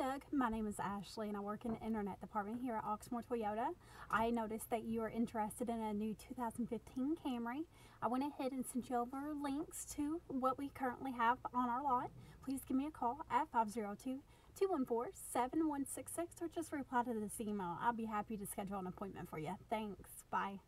Hi Doug, my name is Ashley and I work in the internet department here at Oxmoor Toyota. I noticed that you are interested in a new 2015 Camry. I went ahead and sent you over links to what we currently have on our lot. Please give me a call at 502-214-7166 or just reply to this email. I'll be happy to schedule an appointment for you. Thanks. Bye.